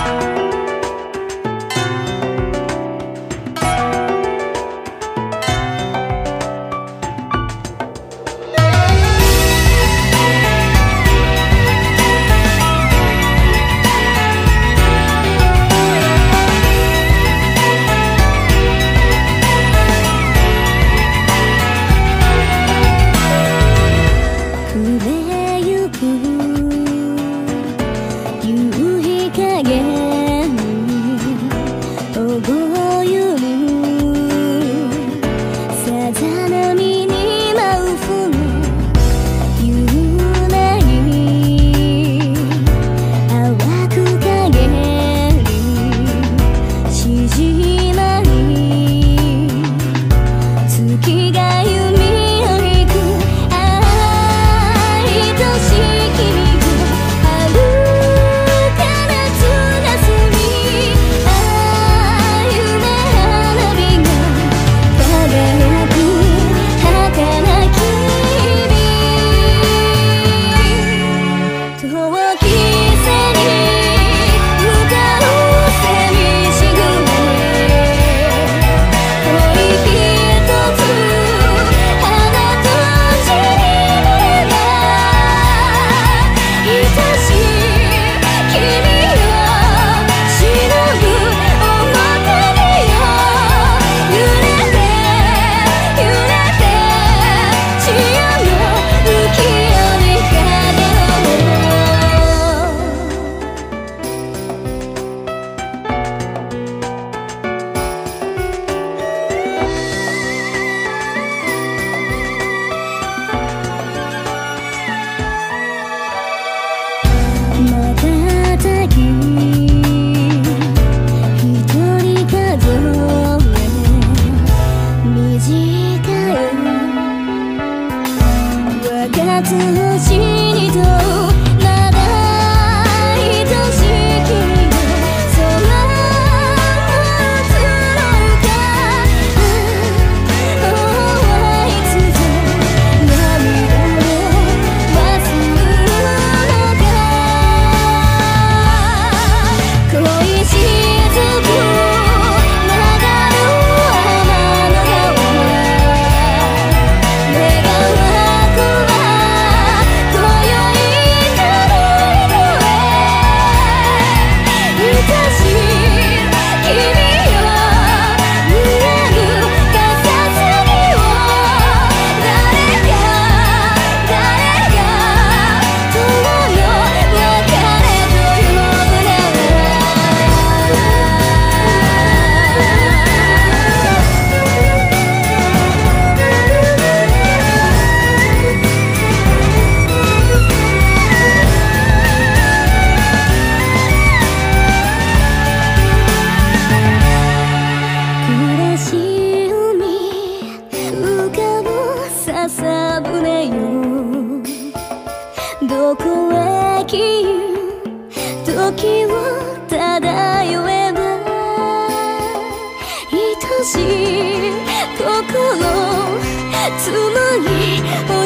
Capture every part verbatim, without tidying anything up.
「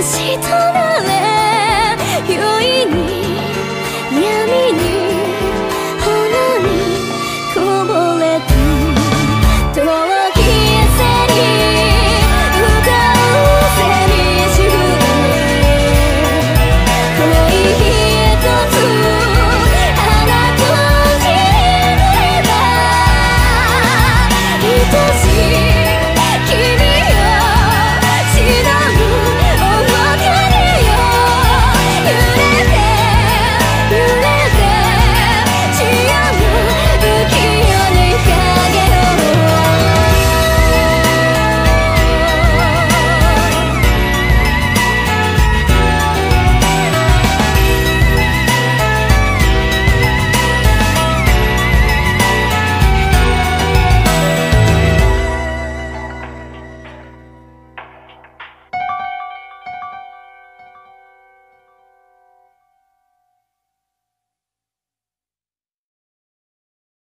星となれ」「宵に闇に」